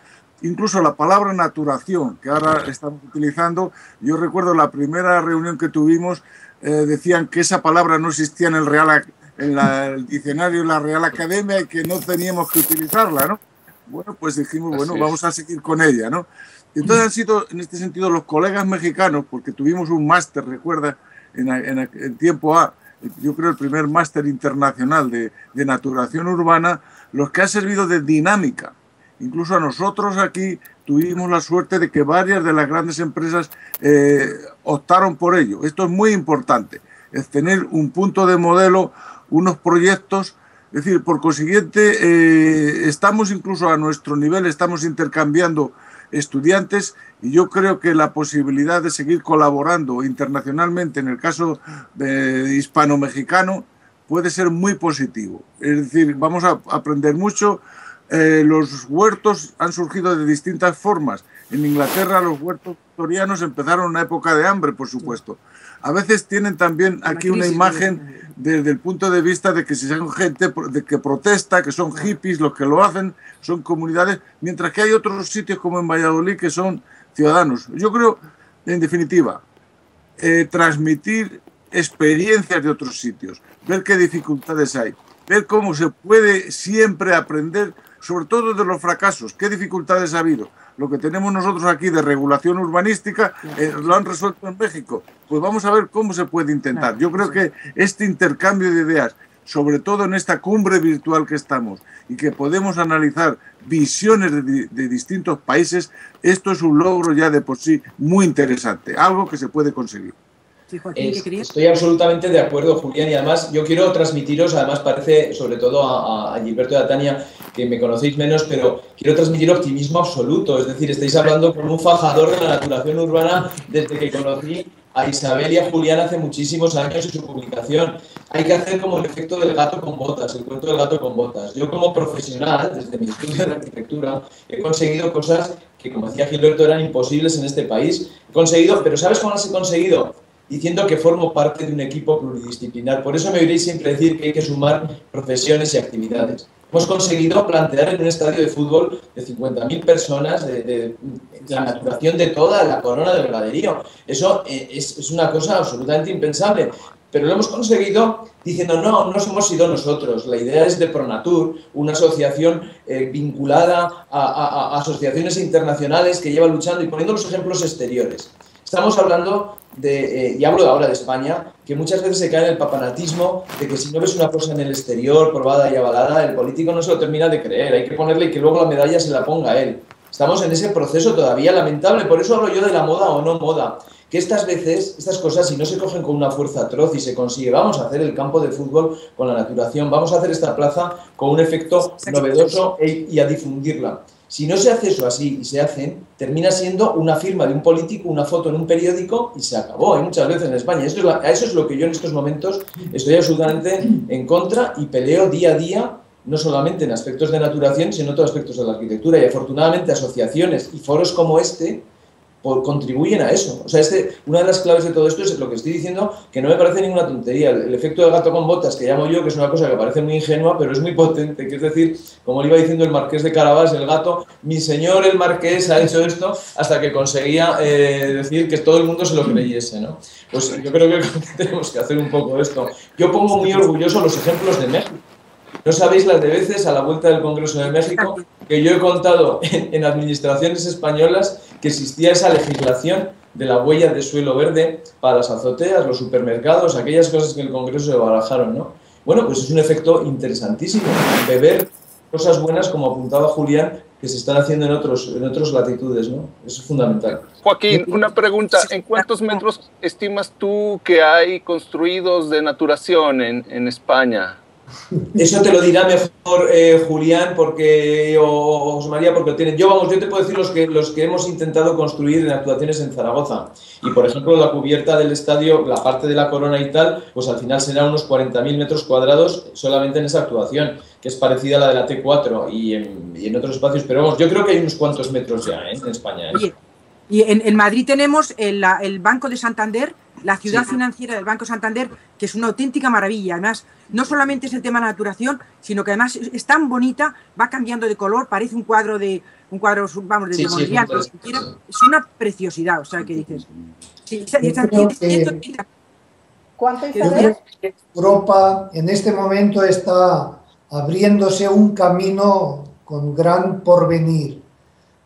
incluso la palabra naturación que ahora estamos utilizando. Yo recuerdo la primera reunión que tuvimos, eh, decían que esa palabra no existía en el Real, en la, el diccionario de la Real Academia y que no teníamos que utilizarla, ¿no? Bueno, pues dijimos, bueno, vamos a seguir con ella, ¿no? Entonces han sido, en este sentido, los colegas mexicanos, porque tuvimos un máster, recuerda, en, en, en tiempo A, yo creo el primer máster internacional de, de naturación urbana, los que ha servido de dinámica. Incluso a nosotros aquí tuvimos la suerte de que varias de las grandes empresas eh, optaron por ello. Esto es muy importante, es tener un punto de modelo, unos proyectos. Es decir, por consiguiente, eh, estamos incluso a nuestro nivel, estamos intercambiando estudiantes y yo creo que la posibilidad de seguir colaborando internacionalmente, en el caso de hispano-mexicano, puede ser muy positivo. Es decir, vamos a aprender mucho. Eh, los huertos han surgido de distintas formas. En Inglaterra los huertos victorianos empezaron en una época de hambre, por supuesto. A veces tienen también aquí una imagen desde el punto de vista de que si son gente de que protesta, que son hippies los que lo hacen, son comunidades, mientras que hay otros sitios como en Valladolid que son ciudadanos. Yo creo, en definitiva, eh, transmitir experiencias de otros sitios, ver qué dificultades hay, ver cómo se puede siempre aprender, sobre todo de los fracasos, qué dificultades ha habido. Lo que tenemos nosotros aquí de regulación urbanística, eh, lo han resuelto en México. Pues vamos a ver cómo se puede intentar. Yo creo que este intercambio de ideas, sobre todo en esta cumbre virtual que estamos, y que podemos analizar visiones de, de distintos países, esto es un logro ya de por sí muy interesante, algo que se puede conseguir. Sí, Joaquín, ¿qué querías? Estoy absolutamente de acuerdo, Julián, y además yo quiero transmitiros, además parece sobre todo a, a Gilberto y a Tania, que me conocéis menos, pero quiero transmitir optimismo absoluto, es decir, estáis hablando con un fajador de la naturación urbana desde que conocí a Isabel y a Julián hace muchísimos años y su publicación. Hay que hacer como el efecto del gato con botas, el cuento del gato con botas. Yo como profesional, desde mi estudio de arquitectura, he conseguido cosas que, como decía Gilberto, eran imposibles en este país. He conseguido, pero ¿sabes cómo las he conseguido? Diciendo que formo parte de un equipo pluridisciplinar. Por eso me oiréis siempre decir que hay que sumar profesiones y actividades. Hemos conseguido plantear en un estadio de fútbol de cincuenta mil personas de, de, de la naturación de toda la corona del Graderío. Eso es, es una cosa absolutamente impensable. Pero lo hemos conseguido diciendo, no, no hemos sido nosotros. La idea es de PRONATUR, una asociación eh, vinculada a, a, a asociaciones internacionales que lleva luchando y poniendo los ejemplos exteriores. Estamos hablando de, eh, y hablo ahora de España, que muchas veces se cae en el papanatismo de que si no ves una cosa en el exterior, probada y avalada, el político no se lo termina de creer, hay que ponerle que luego la medalla se la ponga él. Estamos en ese proceso todavía lamentable, por eso hablo yo de la moda o no moda, que estas veces, estas cosas, si no se cogen con una fuerza atroz y se consigue, vamos a hacer el campo de fútbol con la naturación, vamos a hacer esta plaza con un efecto novedoso e, y a difundirla. Si no se hace eso así y se hacen, termina siendo una firma de un político, una foto en un periódico y se acabó. Hay muchas veces en España. Eso es la, a eso es lo que yo en estos momentos estoy absolutamente en contra y peleo día a día, no solamente en aspectos de naturación, sino en otros aspectos de la arquitectura. Y afortunadamente asociaciones y foros como este por, contribuyen a eso. O sea, este, una de las claves de todo esto es lo que estoy diciendo, que no me parece ninguna tontería. El, el efecto del gato con botas, que llamo yo, que es una cosa que parece muy ingenua, pero es muy potente, que es decir, como le iba diciendo el marqués de Carabás, el gato, mi señor el marqués ha hecho esto hasta que conseguía eh, decir que todo el mundo se lo creyese, ¿no? Pues yo creo que tenemos que hacer un poco esto. Yo pongo muy orgulloso los ejemplos de México. No sabéis las de veces a la vuelta del Congreso de México que yo he contado en, en administraciones españolas que existía esa legislación de la huella de suelo verde para las azoteas, los supermercados, aquellas cosas que en el Congreso se barajaron, ¿no? Bueno, pues es un efecto interesantísimo de ver cosas buenas, como apuntaba Julián, que se están haciendo en otros, en otras latitudes, ¿no? Eso es fundamental. Joaquín, una pregunta. ¿En cuántos metros estimas tú que hay construidos de naturación en, en España? Eso te lo dirá mejor eh, Julián porque, o, o José María, porque lo tienen. Yo, vamos, yo te puedo decir los que, los que hemos intentado construir en actuaciones en Zaragoza. Y, por ejemplo, la cubierta del estadio, la parte de la corona y tal, pues al final serán unos cuarenta mil metros cuadrados solamente en esa actuación, que es parecida a la de la T cuatro y en, y en otros espacios. Pero, vamos, yo creo que hay unos cuantos metros ya ¿eh? en España. ¿eh? Oye, y en, en Madrid tenemos el, el Banco de Santander, la ciudad sí. financiera del Banco Santander, que es una auténtica maravilla. Además, no solamente es el tema de la naturación, sino que además es tan bonita, va cambiando de color, parece un cuadro de un cuadro, vamos, de sí, demonía, sí, sí. Es una preciosidad, o sea, ¿qué dices? Sí, esa, esa, que, ¿cuánto Isabel? Europa en este momento está abriéndose un camino con gran porvenir.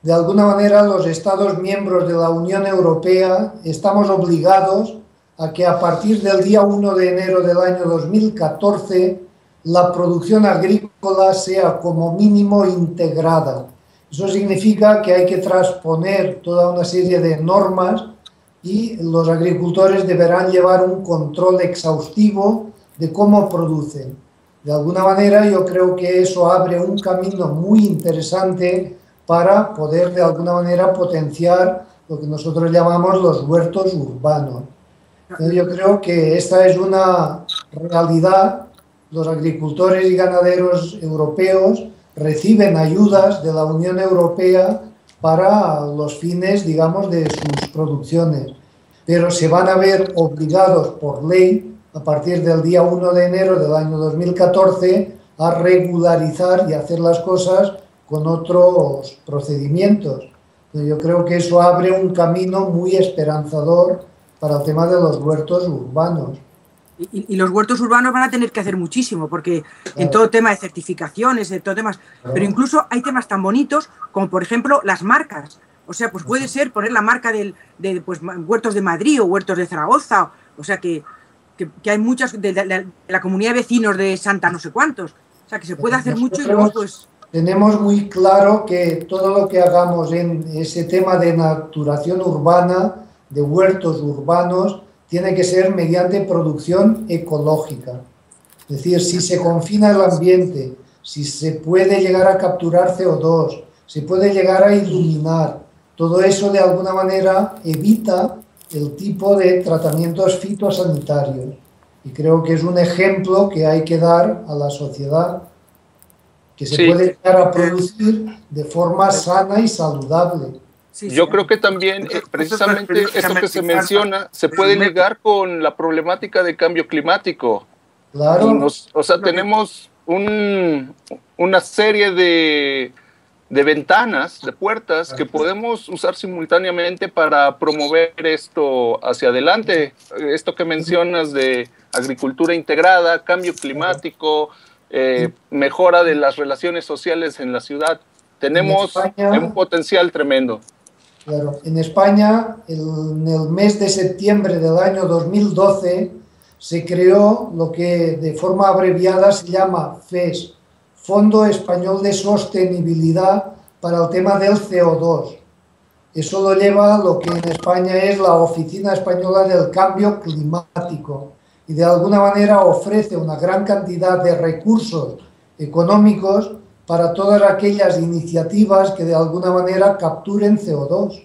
De alguna manera, los Estados miembros de la Unión Europea estamos obligados a que a partir del día uno de enero del año dos mil catorce la producción agrícola sea como mínimo integrada. Eso significa que hay que transponer toda una serie de normas y los agricultores deberán llevar un control exhaustivo de cómo producen. De alguna manera, yo creo que eso abre un camino muy interesante para poder de alguna manera potenciar lo que nosotros llamamos los huertos urbanos. Entonces, yo creo que esta es una realidad. Los agricultores y ganaderos europeos reciben ayudas de la Unión Europea para los fines, digamos, de sus producciones, pero se van a ver obligados por ley a partir del día uno de enero del año dos mil catorce a regularizar y hacer las cosas con otros procedimientos. Yo creo que eso abre un camino muy esperanzador para el tema de los huertos urbanos. Y, y los huertos urbanos van a tener que hacer muchísimo, porque claro, en todo tema de certificaciones, en todo temas, claro. pero incluso hay temas tan bonitos como, por ejemplo, las marcas. O sea, pues puede ser poner la marca del, de pues, huertos de Madrid o huertos de Zaragoza, o, o sea que, que, que hay muchas, de, de, de la comunidad de vecinos de Santa no sé cuántos, o sea que se puede hacer Nosotros, mucho y luego pues... Tenemos muy claro que todo lo que hagamos en ese tema de naturación urbana, de huertos urbanos, tiene que ser mediante producción ecológica. Es decir, si se confina el ambiente, si se puede llegar a capturar C O dos, se puede llegar a iluminar, todo eso de alguna manera evita el tipo de tratamientos fitosanitarios. Y creo que es un ejemplo que hay que dar a la sociedad, que se sí. puede llegar a producir de forma sana y saludable. Sí, Yo sí. creo que también, eh, precisamente, esto que se menciona, se puede ligar con la problemática de cambio climático. Claro. Nos, o sea, tenemos un, una serie de, de ventanas, de puertas, que podemos usar simultáneamente para promover esto hacia adelante. Esto que mencionas de agricultura integrada, cambio climático... Eh, mejora de las relaciones sociales en la ciudad. Tenemos España, un potencial tremendo. Claro, en España, el, en el mes de septiembre del año dos mil doce, se creó lo que de forma abreviada se llama FES, Fondo Español de Sostenibilidad para el tema del C O dos. Eso lo lleva a lo que en España es la Oficina Española del Cambio Climático. Y de alguna manera ofrece una gran cantidad de recursos económicos para todas aquellas iniciativas que de alguna manera capturen C O dos.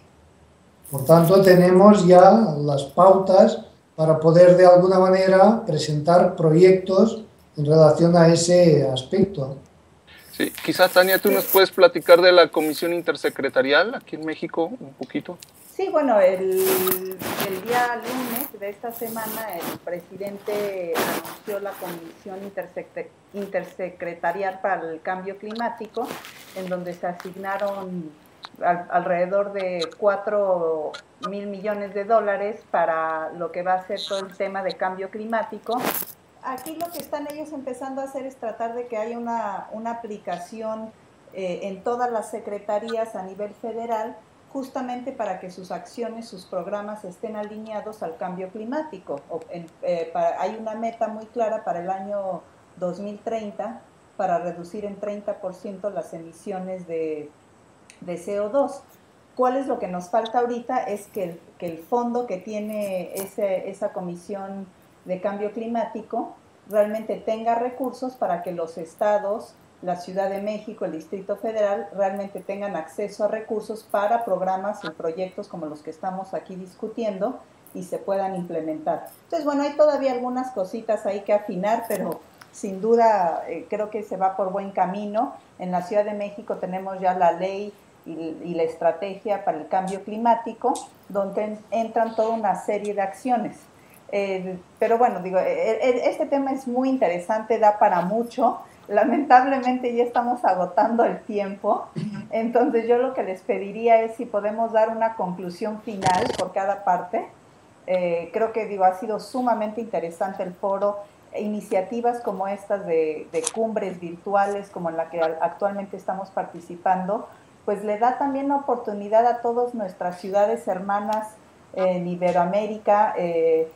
Por tanto, tenemos ya las pautas para poder de alguna manera presentar proyectos en relación a ese aspecto. Sí, quizás, Tania, tú nos puedes platicar de la Comisión Intersecretarial aquí en México un poquito. Sí, bueno, el, el día lunes de esta semana el presidente anunció la Comisión Intersecre- Intersecretarial para el Cambio Climático, en donde se asignaron al, alrededor de cuatro mil millones de dólares para lo que va a ser todo el tema de cambio climático. Aquí lo que están ellos empezando a hacer es tratar de que haya una, una aplicación eh, en todas las secretarías a nivel federal, justamente para que sus acciones, sus programas estén alineados al cambio climático. O, en, eh, para, hay una meta muy clara para el año dos mil treinta para reducir en treinta por ciento las emisiones de, de C O dos. ¿Cuál es lo que nos falta ahorita? Es que el, que el fondo que tiene ese, esa comisión de cambio climático realmente tenga recursos para que los estados, la Ciudad de México, el Distrito Federal, realmente tengan acceso a recursos para programas y proyectos como los que estamos aquí discutiendo y se puedan implementar. Entonces, bueno, hay todavía algunas cositas ahí que afinar, pero sin duda eh, creo que se va por buen camino. En la Ciudad de México tenemos ya la ley y, y la estrategia para el cambio climático, donde en, entran toda una serie de acciones. Eh, pero bueno, digo, eh, este tema es muy interesante, da para mucho. Lamentablemente ya estamos agotando el tiempo, entonces yo lo que les pediría es si podemos dar una conclusión final por cada parte. Eh, creo que digo, ha sido sumamente interesante el foro, iniciativas como estas de, de cumbres virtuales como en la que actualmente estamos participando, pues le da también la oportunidad a todas nuestras ciudades hermanas en Iberoamérica, eh,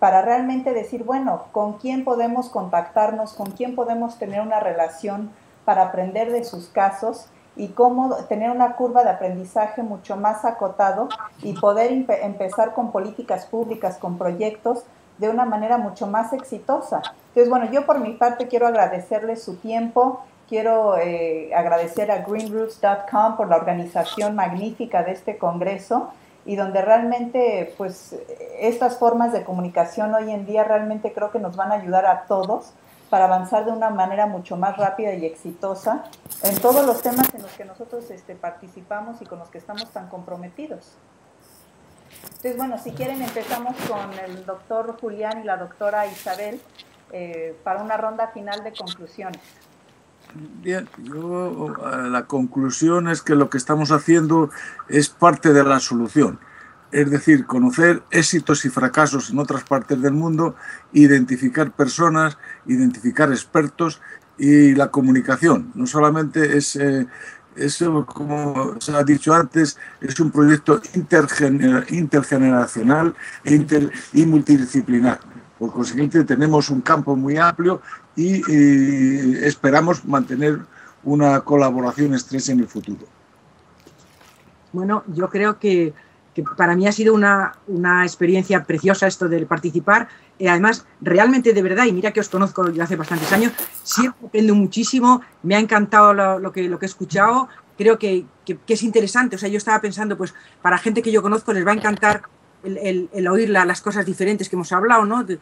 para realmente decir, bueno, con quién podemos contactarnos, con quién podemos tener una relación para aprender de sus casos y cómo tener una curva de aprendizaje mucho más acotado y poder empe- empezar con políticas públicas, con proyectos de una manera mucho más exitosa. Entonces, bueno, yo por mi parte quiero agradecerles su tiempo, quiero eh, agradecer a Greenroofs punto com por la organización magnífica de este congreso, y donde realmente pues estas formas de comunicación hoy en día realmente creo que nos van a ayudar a todos para avanzar de una manera mucho más rápida y exitosa en todos los temas en los que nosotros este, participamos y con los que estamos tan comprometidos. Entonces, bueno, si quieren empezamos con el doctor Julián y la doctora Isabel eh, para una ronda final de conclusiones. Bien, yo, la conclusión es que lo que estamos haciendo es parte de la solución. Es decir, conocer éxitos y fracasos en otras partes del mundo, identificar personas, identificar expertos y la comunicación. No solamente es, eh, es, como se ha dicho antes, es un proyecto intergener- intergeneracional e inter- y multidisciplinar. Por consiguiente, tenemos un campo muy amplio y eh, esperamos mantener una colaboración estrecha en el futuro. Bueno, yo creo que, que para mí ha sido una, una experiencia preciosa esto de participar. Eh, además, realmente de verdad, y mira que os conozco yo hace bastantes años, siempre aprendo muchísimo, me ha encantado lo, lo, que, lo que he escuchado, creo que, que, que es interesante. O sea, yo estaba pensando, pues para gente que yo conozco les va a encantar el, el, el oír la, las cosas diferentes que hemos hablado, ¿no? De,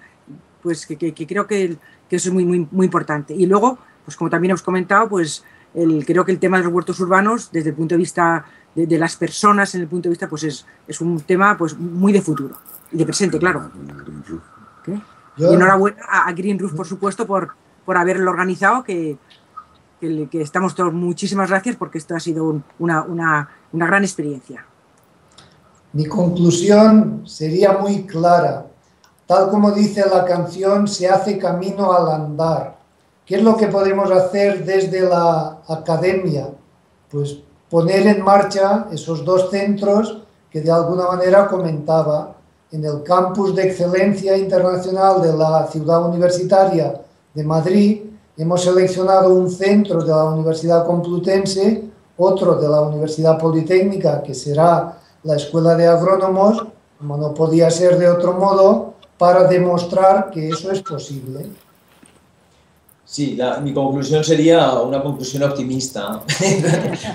pues que, que, que creo que, el, que eso es muy, muy, muy importante. Y luego, pues como también hemos comentado, pues el, creo que el tema de los huertos urbanos, desde el punto de vista de, de las personas, en el punto de vista, pues es, es un tema pues muy de futuro y de presente, claro. ¿Qué? Y enhorabuena a, a Greenroof, por supuesto, por, por haberlo organizado, que, que, que estamos todos, muchísimas gracias, porque esto ha sido un, una, una, una gran experiencia. Mi conclusión sería muy clara. Tal como dice la canción, se hace camino al andar. ¿Qué es lo que podemos hacer desde la academia? Pues poner en marcha esos dos centros que de alguna manera comentaba. En el campus de excelencia internacional de la Ciudad Universitaria de Madrid, hemos seleccionado un centro de la Universidad Complutense, otro de la Universidad Politécnica, que será la Escuela de Agrónomos, como no podía ser de otro modo, para demostrar que eso es posible. Sí, la, mi conclusión sería una conclusión optimista,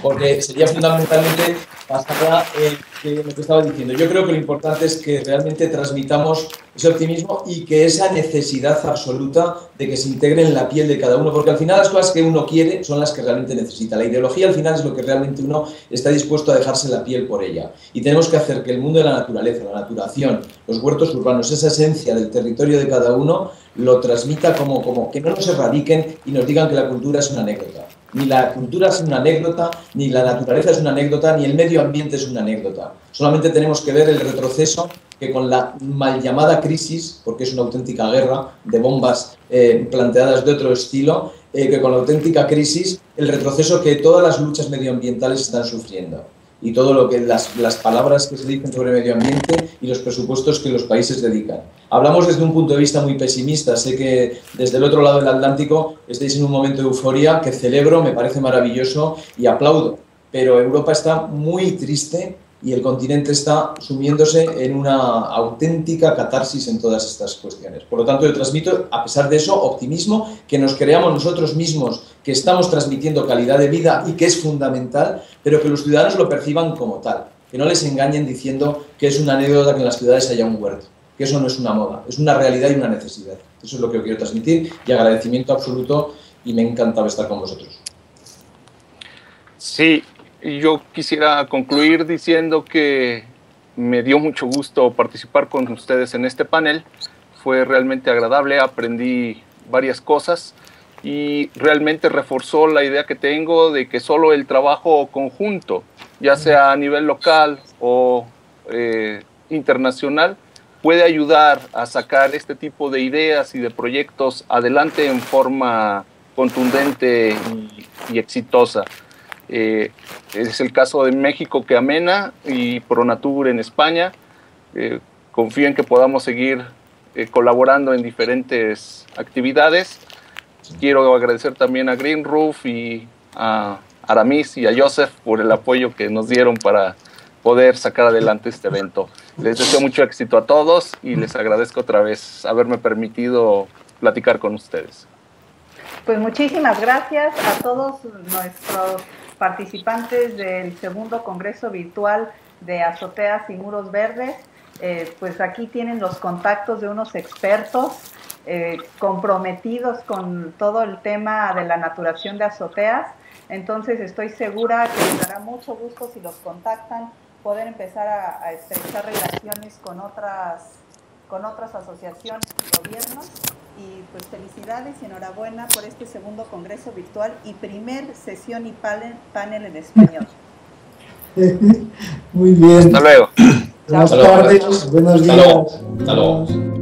porque sería fundamentalmente basada en lo que estaba diciendo. Yo creo que lo importante es que realmente transmitamos ese optimismo y que esa necesidad absoluta de que se integre en la piel de cada uno, porque al final las cosas que uno quiere son las que realmente necesita. La ideología al final es lo que realmente uno está dispuesto a dejarse la piel por ella. Y tenemos que hacer que el mundo de la naturaleza, la naturación, los huertos urbanos, esa esencia del territorio de cada uno, lo transmita como, como que no nos erradiquen y nos digan que la cultura es una anécdota. Ni la cultura es una anécdota, ni la naturaleza es una anécdota, ni el medio ambiente es una anécdota. Solamente tenemos que ver el retroceso que con la mal llamada crisis, porque es una auténtica guerra de bombas eh, planteadas de otro estilo, eh, que con la auténtica crisis, el retroceso que todas las luchas medioambientales están sufriendo. Y todo lo que las, las palabras que se dicen sobre el medio ambiente y los presupuestos que los países dedican. Hablamos desde un punto de vista muy pesimista, sé que desde el otro lado del Atlántico estáis en un momento de euforia que celebro, me parece maravilloso y aplaudo, pero Europa está muy triste y el continente está sumiéndose en una auténtica catarsis en todas estas cuestiones. Por lo tanto, yo transmito, a pesar de eso, optimismo, que nos creamos nosotros mismos que estamos transmitiendo calidad de vida y que es fundamental, pero que los ciudadanos lo perciban como tal, que no les engañen diciendo que es una anécdota que en las ciudades haya un huerto, que eso no es una moda, es una realidad y una necesidad. Eso es lo que yo quiero transmitir, y agradecimiento absoluto, y me encantaba estar con vosotros. Sí, yo quisiera concluir diciendo que me dio mucho gusto participar con ustedes en este panel. Fue realmente agradable, aprendí varias cosas y realmente reforzó la idea que tengo de que solo el trabajo conjunto, ya sea a nivel local o eh, internacional, puede ayudar a sacar este tipo de ideas y de proyectos adelante en forma contundente y, y exitosa. Eh, es el caso de México, que Amena, y PRONATUR en España. Eh, confío en que podamos seguir eh, colaborando en diferentes actividades. Quiero agradecer también a Greenroof y a Aramis y a Joseph por el apoyo que nos dieron para poder sacar adelante este evento. Les deseo mucho éxito a todos y les agradezco otra vez haberme permitido platicar con ustedes. Pues muchísimas gracias a todos nuestros participantes del segundo Congreso Virtual de Azoteas y Muros Verdes. Eh, pues aquí tienen los contactos de unos expertos eh, comprometidos con todo el tema de la naturación de azoteas. Entonces estoy segura que les dará mucho gusto, si los contactan, poder empezar a, a estrechar relaciones con otras, con otras asociaciones y gobiernos. Y pues felicidades y enhorabuena por este segundo Congreso Virtual y primer sesión y panel, panel en español. Muy bien. Hasta luego. Buenas tardes. Buenos días. Hasta luego. Hasta luego.